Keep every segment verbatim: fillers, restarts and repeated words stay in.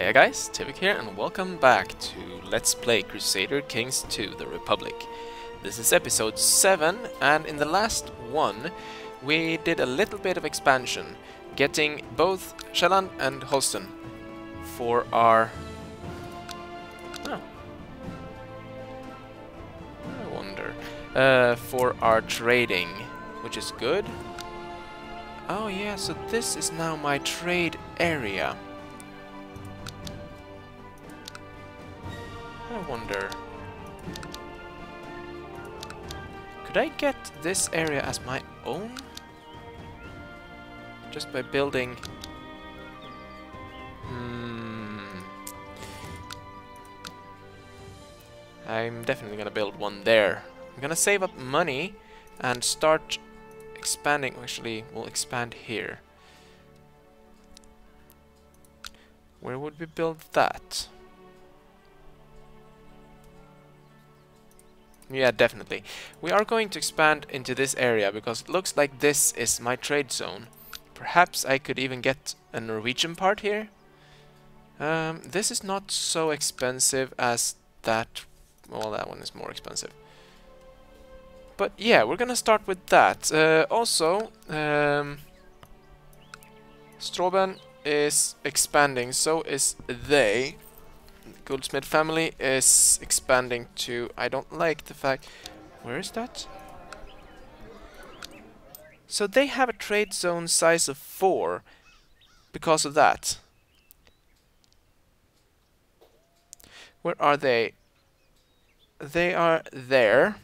Hey guys, Tivec here and welcome back to Let's Play Crusader Kings two, The Republic. This is episode seven, and in the last one we did a little bit of expansion, getting both Shaln and Holsten for our... Oh. I wonder... Uh, for our trading, which is good. Oh yeah, so this is now my trade area. I wonder... could I get this area as my own? Just by building... Hmm... I'm definitely gonna build one there. I'm gonna save up money and start expanding. Actually, we'll expand here. Where would we build that? Yeah, definitely. We are going to expand into this area because it looks like this is my trade zone. Perhaps I could even get a Norwegian part here. Um, this is not so expensive as that. Well, that one is more expensive. But yeah, we're gonna start with that. Uh, also, um, Stroben is expanding, so is they. Goldsmith family is expanding to... I don't like the fact... Where is that? So they have a trade zone size of four because of that. Where are they? They are there.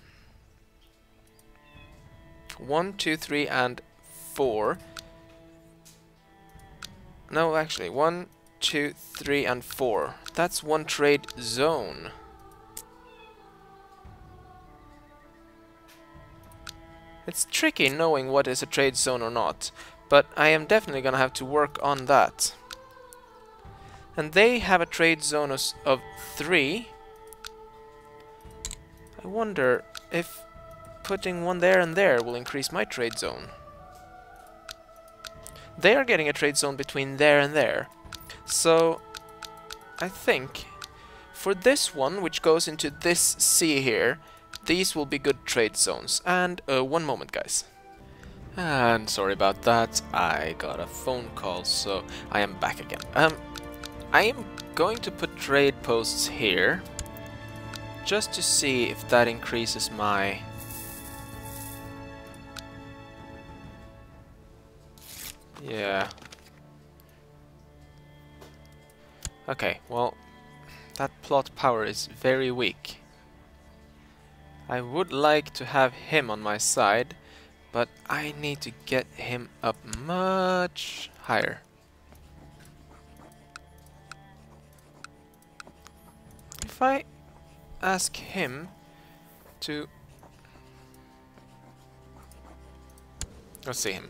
One, two, three, and four. No, actually, one... two, three, and four. That's one trade zone. It's tricky knowing what is a trade zone or not, but I am definitely gonna have to work on that. And they have a trade zone of, of three. I wonder if putting one there and there will increase my trade zone. They are getting a trade zone between there and there. So, I think for this one, which goes into this sea here, these will be good trade zones. And, uh, one moment, guys. And sorry about that, I got a phone call, so I am back again. Um, I am going to put trade posts here, just to see if that increases my... Yeah... Okay, well, that plot power is very weak. I would like to have him on my side, but I need to get him up much higher. If I ask him to... Let's see him.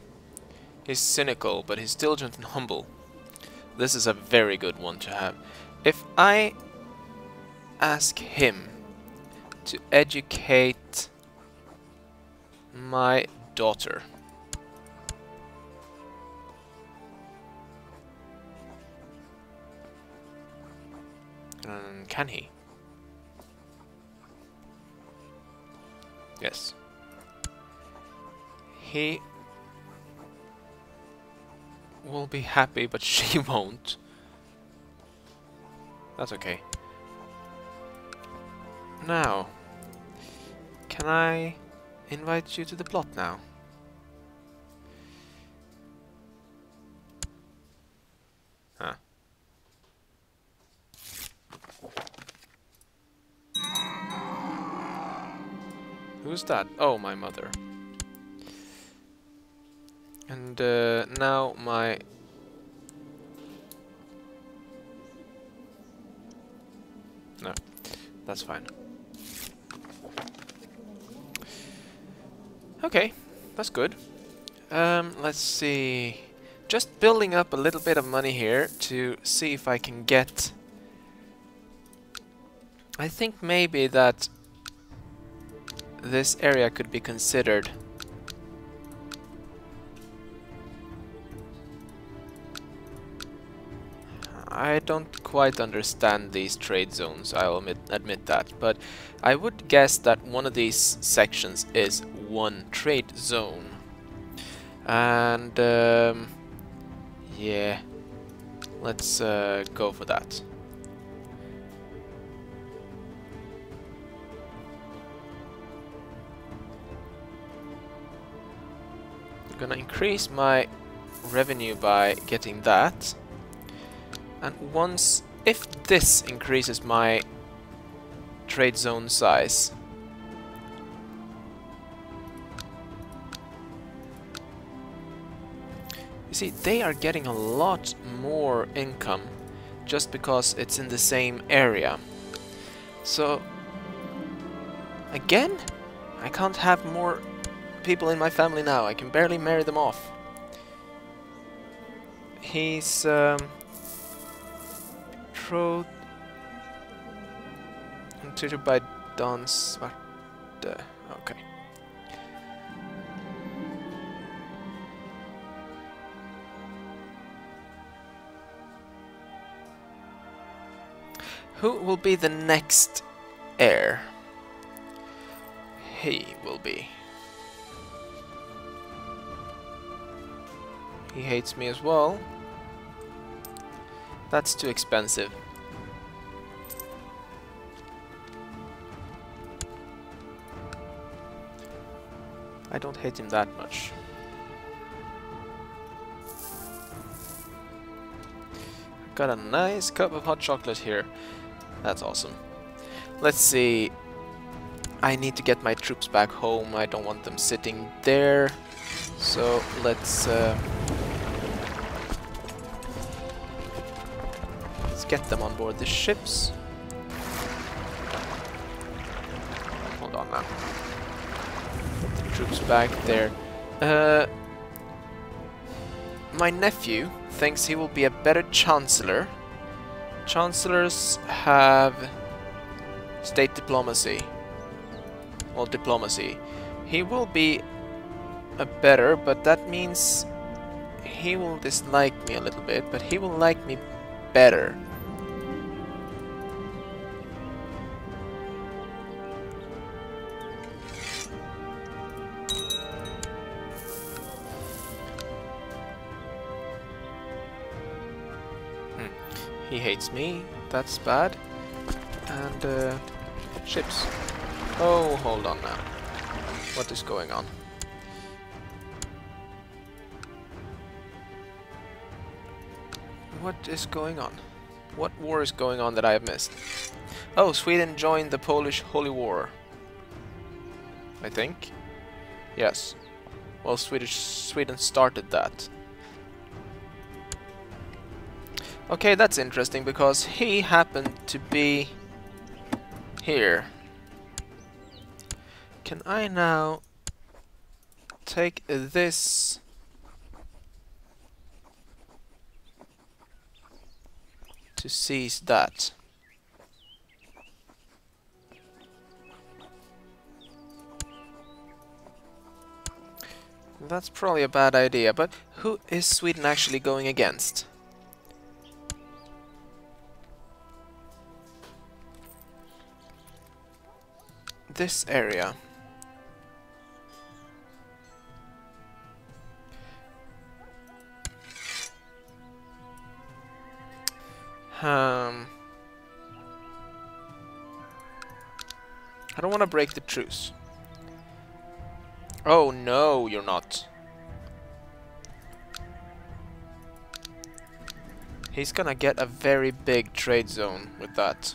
He's cynical, but he's diligent and humble. This is a very good one to have. If I ask him to educate my daughter. Um, can he? Yes. He... will be happy, but she won't. That's okay. Now, can I invite you to the plot now? Huh. Who's that? Oh, my mother. And uh, now my... No, that's fine. Okay, that's good. Um, let's see... Just building up a little bit of money here to see if I can get... I think maybe that this area could be considered... I don't quite understand these trade zones, I'll admit, admit that, but I would guess that one of these sections is one trade zone. And um, yeah, let's uh, go for that. I'm gonna increase my revenue by getting that. And once, if this increases my trade zone size, you see, they are getting a lot more income just because it's in the same area. So, again, I can't have more people in my family now. I can barely marry them off. He's um, betrothed and tutored by Don Svarte. Okay. Who will be the next heir? He will be. He hates me as well. That's too expensive. I don't hate him that much. Got a nice cup of hot chocolate here. That's awesome. Let's see. I need to get my troops back home. I don't want them sitting there. So let's... Uh, get them on board the ships. Hold on now. Get the troops back there. Uh, my nephew thinks he will be a better chancellor. Chancellors have state diplomacy. Well, diplomacy. He will be a better, but that means he will dislike me a little bit, but he will like me better. He hates me, that's bad. And uh, ships. Oh, hold on now. What is going on? What is going on? What war is going on that I have missed? Oh, Sweden joined the Polish Holy War. I think. Yes. Well, Swedish Sweden started that. Okay, that's interesting because he happened to be here. Can I now take this? To seize that. That's probably a bad idea, but who is Sweden actually going against? This area. Um, I don't want to break the truce. Oh no, you're not. He's gonna get a very big trade zone with that.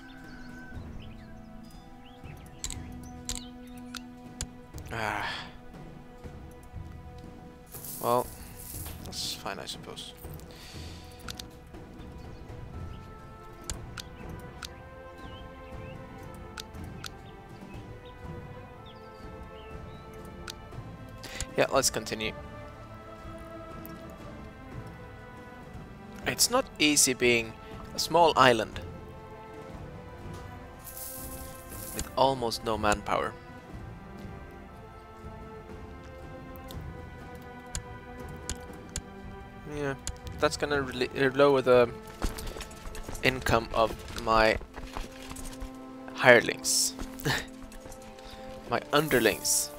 Ah. Well, that's fine, I suppose. Yeah, let's continue. It's not easy being a small island with almost no manpower. Yeah, that's gonna really lower the income of my hirelings, my underlings.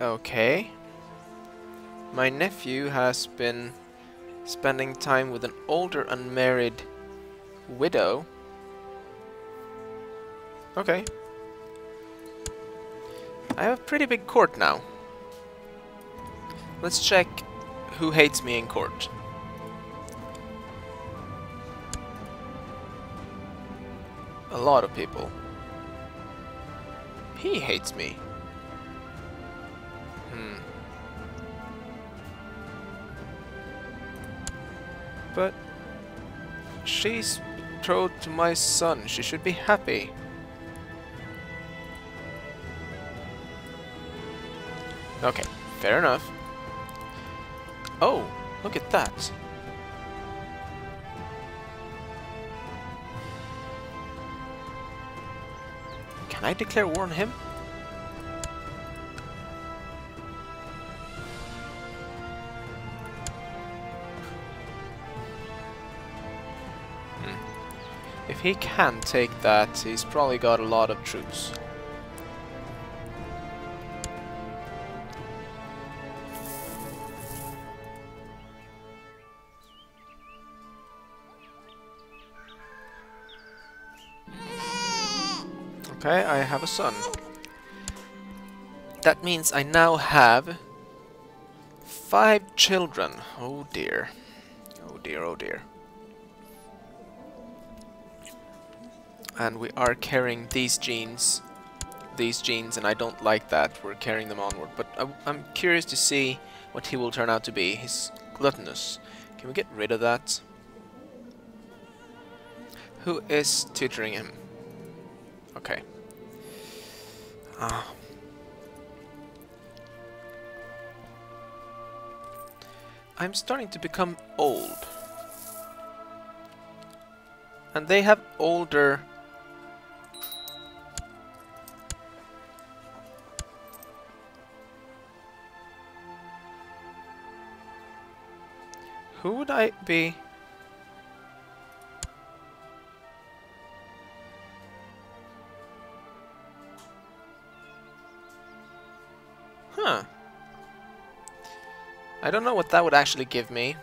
Okay. My nephew has been spending time with an older unmarried widow. Okay. I have a pretty big court now. Let's check who hates me in court. A lot of people. He hates me. Hmm. But she's betrothed to my son. She should be happy. Okay, fair enough. Oh, look at that. Can I declare war on him? If he can take that, he's probably got a lot of troops. Okay, I have a son. That means I now have five children. Oh dear. Oh dear, oh dear. And we are carrying these genes, these genes, and I don't like that. We're carrying them onward, but I, I'm curious to see what he will turn out to be. He's gluttonous. Can we get rid of that? Who is tutoring him? Okay. Ah. I'm starting to become old, and they have older. Who would I be? Huh. I don't know what that would actually give me.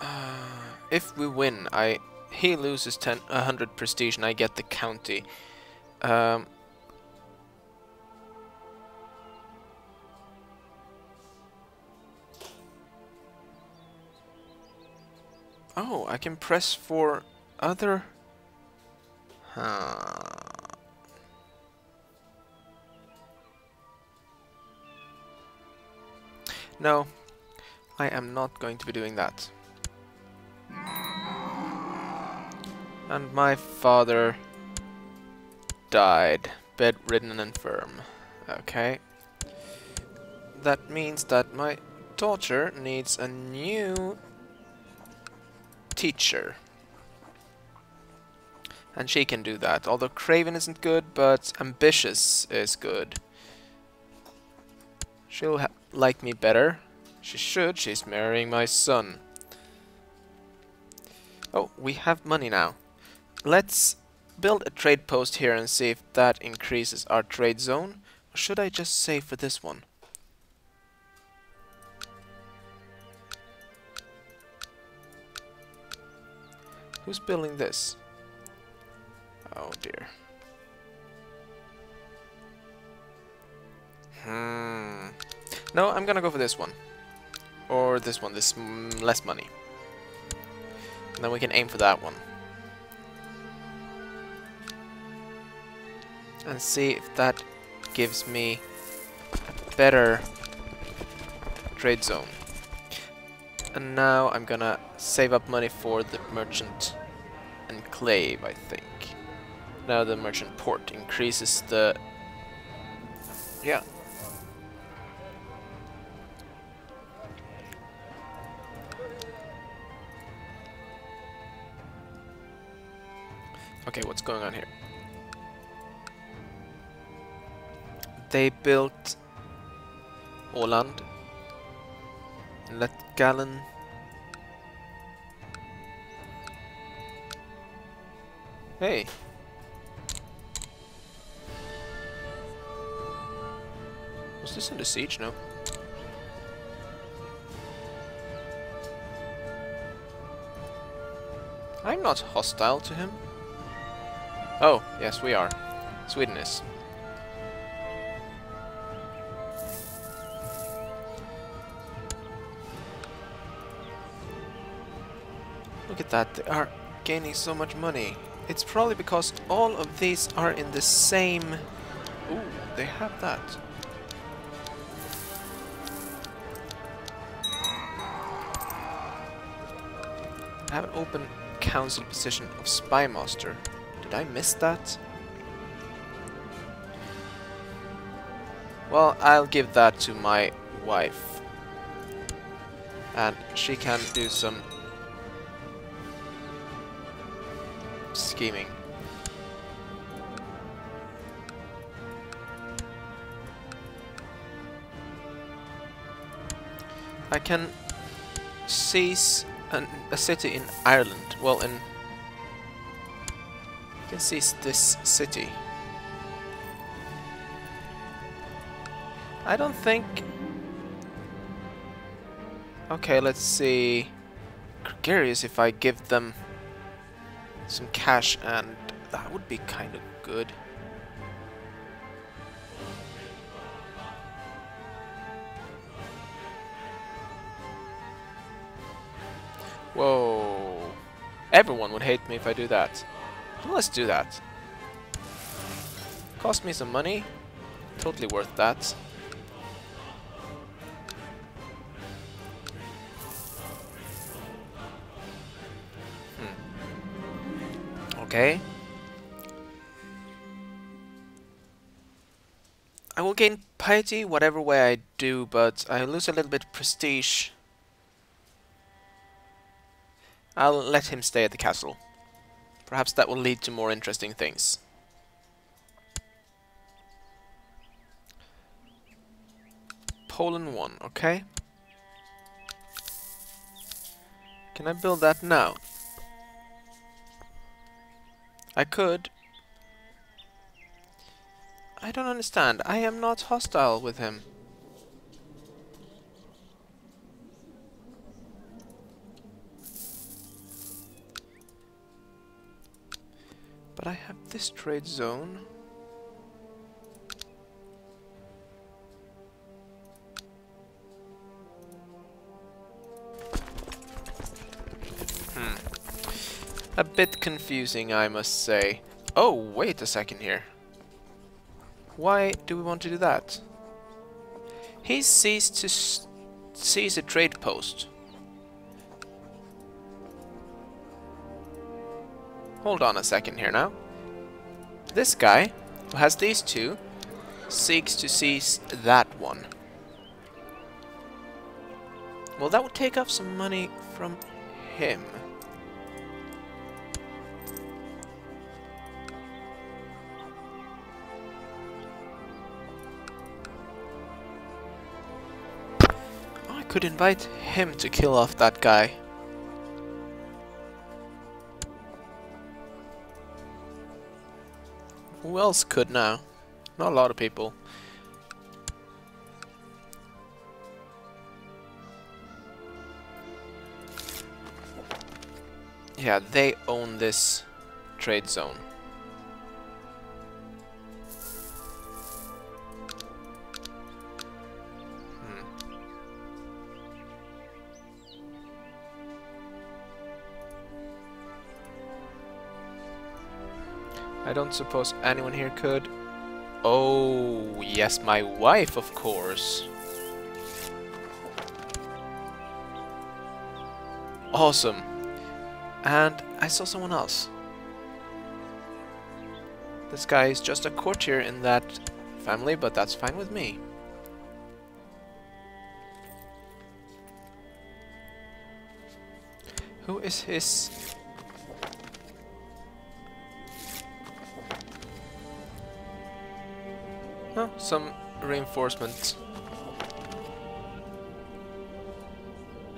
Uh, if we win, I he loses ten a hundred prestige, and I get the county. Um. Oh, I can press for other... Huh. No, I am not going to be doing that. And my father died, bedridden and infirm. Okay. That means that my daughter needs a new... teacher, and she can do that. Although Craven isn't good, but Ambitious is good. She'll ha like me better. She should. She's marrying my son. Oh, we have money now. Let's build a trade post here and see if that increases our trade zone. Or should I just save for this one? Who's building this? Oh dear. Hmm. No, I'm gonna go for this one. Or this one, this mm, less money. And then we can aim for that one. And see if that gives me a better trade zone. And now I'm gonna save up money for the merchant enclave, I think. Now the merchant port increases the... Yeah. Okay, what's going on here? they built Åland and let Gallen hey. Was this under siege? No. I'm not hostile to him. Oh, yes, we are. Sweden is. Look at that, they are gaining so much money. It's probably because all of these are in the same... Ooh, they have that. I have an open council position of Spymaster. Did I miss that? Well, I'll give that to my wife. And she can do some scheming. I can seize an, a city in Ireland. Well, in... I can seize this city. I don't think... Okay, let's see... Gregarious, if I give them some cash, and that would be kind of good. Whoa. Everyone would hate me if I do that. Well, let's do that. Cost me some money. Totally worth that. Hmm. Okay. I will gain piety whatever way I do, but I lose a little bit of prestige. I'll let him stay at the castle. Perhaps that will lead to more interesting things. Poland won, okay. Can I build that now? I could. I don't understand. I am not hostile with him. But I have this trade zone. Hmm. A bit confusing, I must say. Oh, wait a second here. Why do we want to do that? He ceased to s seize a trade post. Hold on a second here now. This guy, who has these two, seeks to seize that one. Well, that would take off some money from him. I could invite him to kill off that guy. Who else could now? Not a lot of people. Yeah, they own this trade zone. I don't suppose anyone here could. Oh, yes, my wife, of course. Awesome. And I saw someone else. This guy is just a courtier in that family, but that's fine with me. Who is his... Oh, some reinforcements.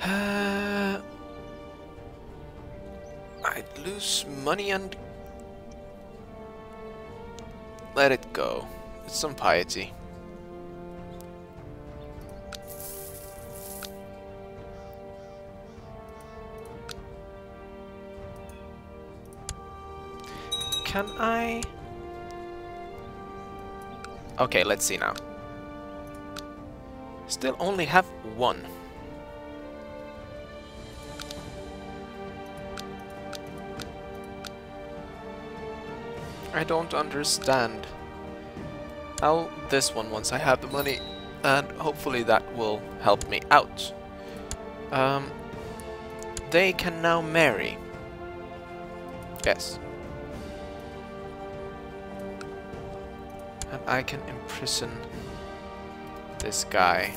Uh, I'd lose money and... Let it go. It's some piety. Can I... Okay, let's see now. Still only have one. I don't understand. I'll this one once I have the money, and hopefully that will help me out. Um, they can now marry. Yes. And I can imprison this guy.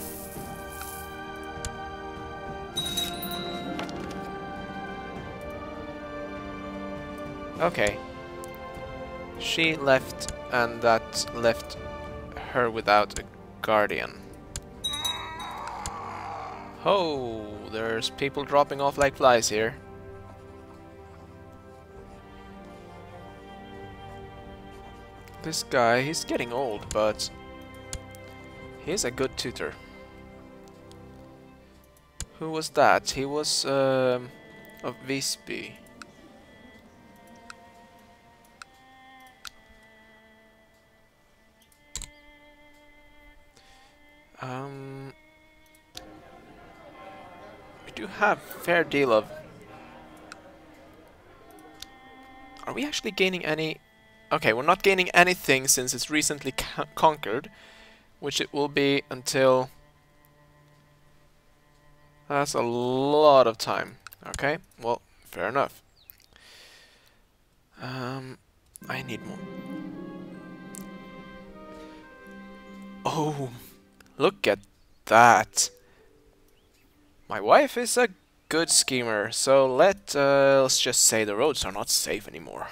Okay. She left, and that left her without a guardian. Oh, there's people dropping off like flies here. This guy, he's getting old, but he's a good tutor. Who was that? He was um, of Visby. Um, we do have a fair deal of... Are we actually gaining any... Okay, we're not gaining anything since it's recently co conquered, which it will be until... That's a lot of time. Okay, well, fair enough. Um, I need more. Oh, look at that. My wife is a good schemer, so let, uh, let's just say the roads are not safe anymore.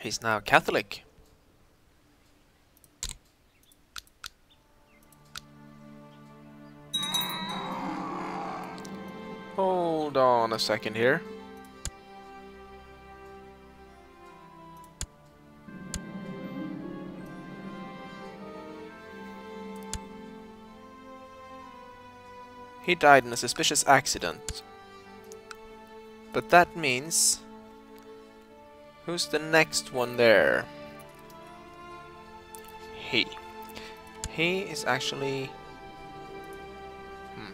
He's now Catholic. Hold on a second here. He died in a suspicious accident. But that means... Who's the next one there? He. He is actually... Hmm.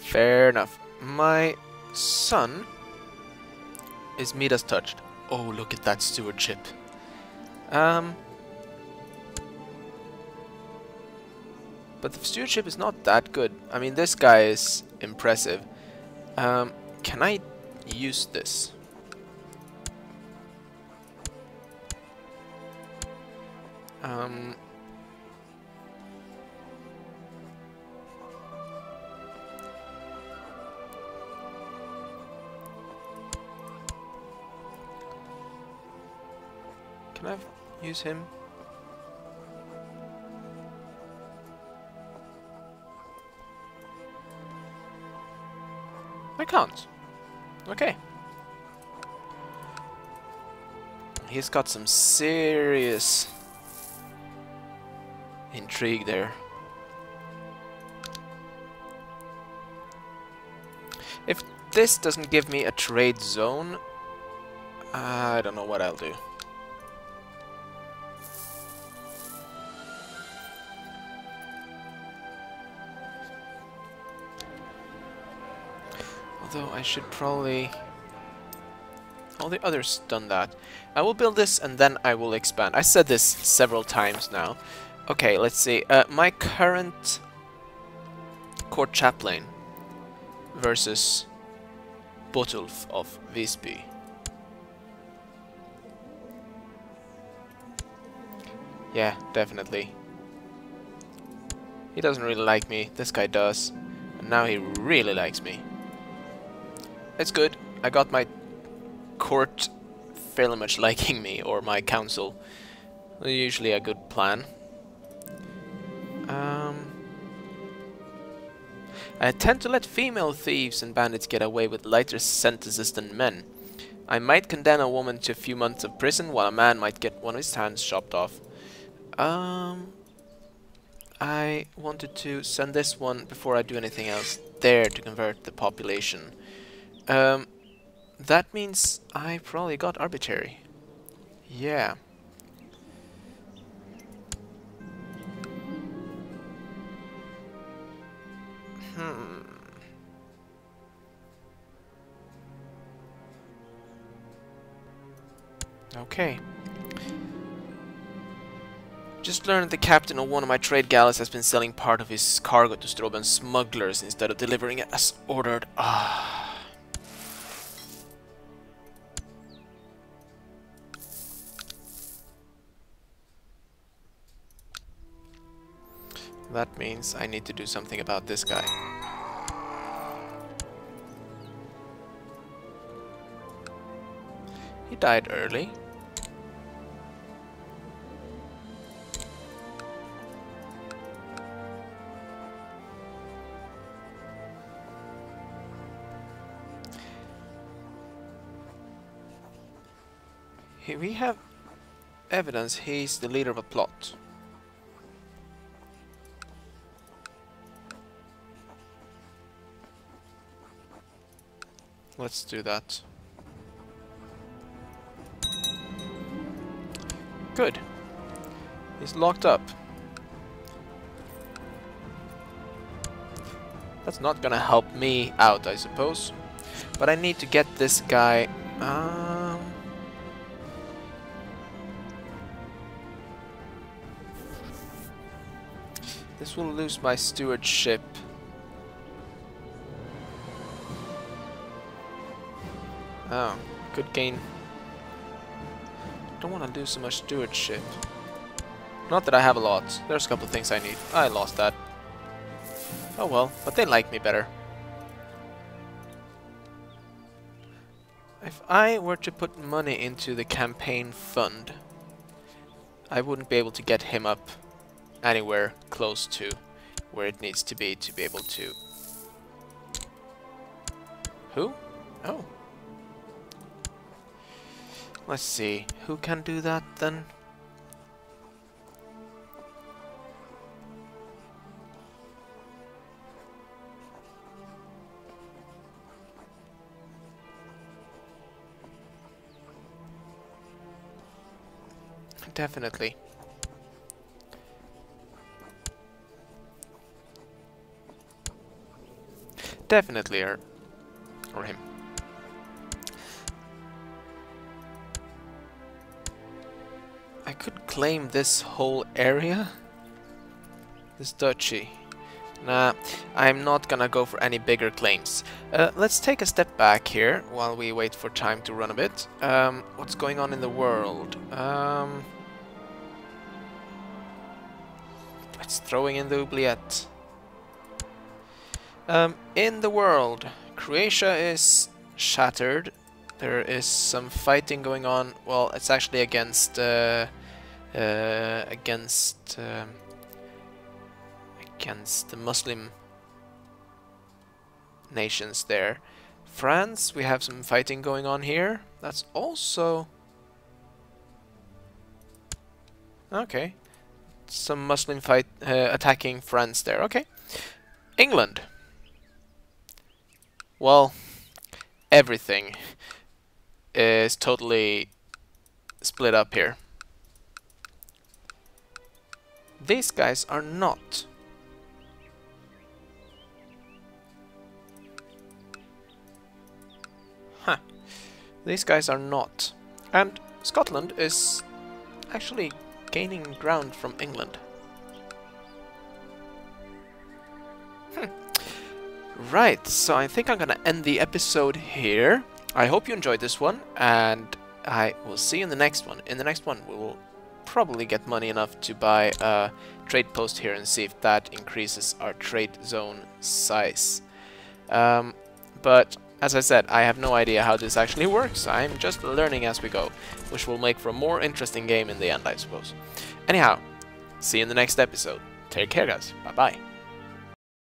Fair enough. My son is Midas touched. Oh, look at that stewardship. Um. But the stewardship is not that good. I mean, this guy is impressive. Um, can I... use this. Um, can I use him? I can't. Okay. He's got some serious intrigue there. If this doesn't give me a trade zone, I don't know what I'll do. Although I should probably... All the others done that. I will build this and then I will expand. I said this several times now. Okay, let's see. Uh, my current court chaplain versus Botulf of Visby. Yeah, definitely. He doesn't really like me. This guy does. And now he really likes me. It's good. I got my court fairly much liking me, or my council. Usually a good plan. Um, I tend to let female thieves and bandits get away with lighter sentences than men. I might condemn a woman to a few months of prison, while a man might get one of his hands chopped off. Um, I wanted to send this one before I do anything else there to convert the population. Um, that means I probably got arbitrary. Yeah. Hmm. Okay. Just learned the captain of one of my trade galleys has been selling part of his cargo to Stroben smugglers instead of delivering it as ordered. Ah. That means I need to do something about this guy. He died early. Here we have evidence he's the leader of a plot. Let's do that. Good. He's locked up. That's not gonna help me out, I suppose. But I need to get this guy. Um, this will lose my stewardship. Oh, good gain. Don't want to lose so much stewardship. Not that I have a lot. There's a couple of things I need. I lost that. Oh well, but they like me better. If I were to put money into the campaign fund, I wouldn't be able to get him up anywhere close to where it needs to be to be able to... Who? Oh. Let's see, who can do that then? Definitely. Definitely her. Or him. I could claim this whole area, this duchy. Nah, I'm not gonna go for any bigger claims. Uh, let's take a step back here while we wait for time to run a bit. Um, what's going on in the world? Um, it's throwing in the oubliette. Um, in the world, Croatia is shattered. There is some fighting going on. Well, it's actually against uh, uh, against uh, against the Muslim nations there. France, we have some fighting going on here. That's also okay. Some Muslim fight uh, attacking France there. Okay, England. Well, everything is totally split up here. These guys are not. Huh. These guys are not. And Scotland is actually gaining ground from England. Hm. Right, so I think I'm gonna end the episode here. I hope you enjoyed this one, and I will see you in the next one. In the next one, we will probably get money enough to buy a trade post here and see if that increases our trade zone size. Um, but as I said, I have no idea how this actually works. I'm just learning as we go, which will make for a more interesting game in the end, I suppose. Anyhow, see you in the next episode. Take care, guys. Bye-bye.